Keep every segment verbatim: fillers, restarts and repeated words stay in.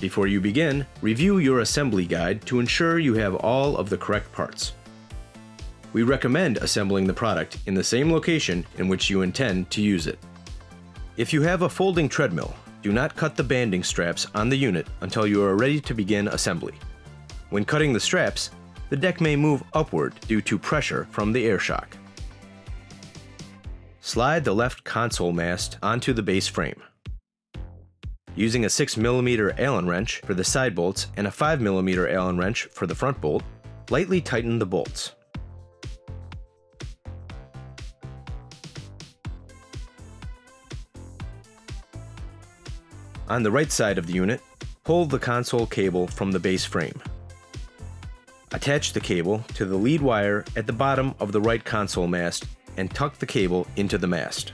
Before you begin, review your assembly guide to ensure you have all of the correct parts. We recommend assembling the product in the same location in which you intend to use it. If you have a folding treadmill, do not cut the banding straps on the unit until you are ready to begin assembly. When cutting the straps, the deck may move upward due to pressure from the air shock. Slide the left console mast onto the base frame. Using a six millimeter Allen wrench for the side bolts and a five millimeter Allen wrench for the front bolt, lightly tighten the bolts. On the right side of the unit, pull the console cable from the base frame. Attach the cable to the lead wire at the bottom of the right console mast and tuck the cable into the mast.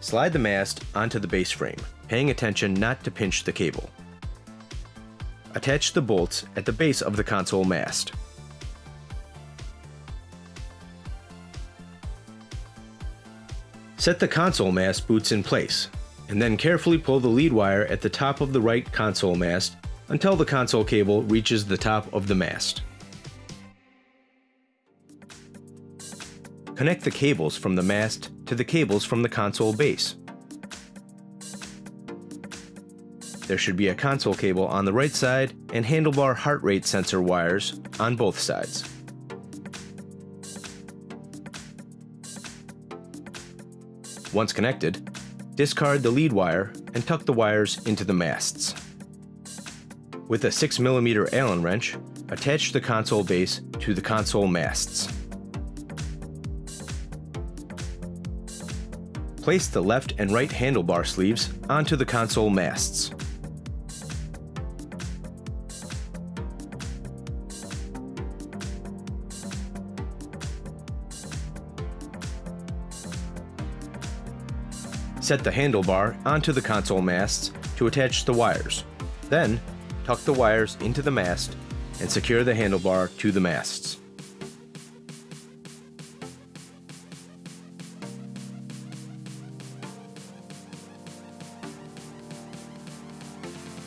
Slide the mast onto the base frame, paying attention not to pinch the cable. Attach the bolts at the base of the console mast. Set the console mast boots in place, and then carefully pull the lead wire at the top of the right console mast until the console cable reaches the top of the mast. Connect the cables from the mast to the cables from the console base. There should be a console cable on the right side and handlebar heart rate sensor wires on both sides. Once connected, discard the lead wire and tuck the wires into the masts. With a six millimeter Allen wrench, attach the console base to the console masts. Place the left and right handlebar sleeves onto the console masts. Set the handlebar onto the console masts to attach the wires. Then, tuck the wires into the mast and secure the handlebar to the masts.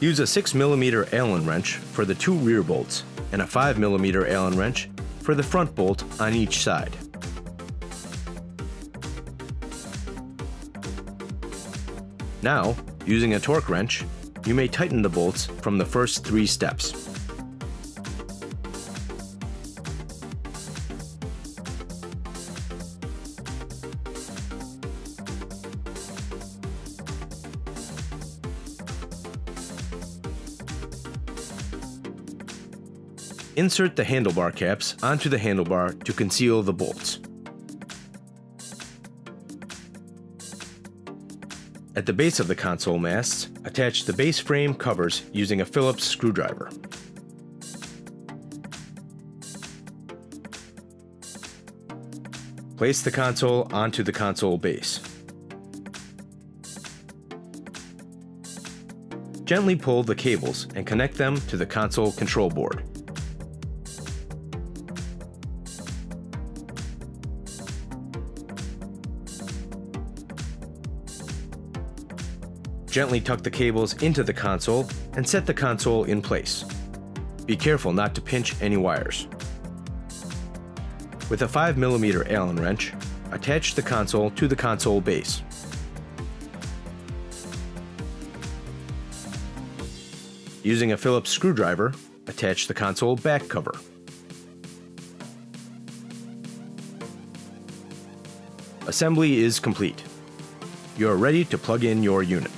Use a six millimeter Allen wrench for the two rear bolts and a five millimeter Allen wrench for the front bolt on each side. Now, using a torque wrench, you may tighten the bolts from the first three steps. Insert the handlebar caps onto the handlebar to conceal the bolts. At the base of the console masts, attach the base frame covers using a Phillips screwdriver. Place the console onto the console base. Gently pull the cables and connect them to the console control board. Gently tuck the cables into the console and set the console in place. Be careful not to pinch any wires. With a five millimeter Allen wrench, attach the console to the console base. Using a Phillips screwdriver, attach the console back cover. Assembly is complete. You are ready to plug in your unit.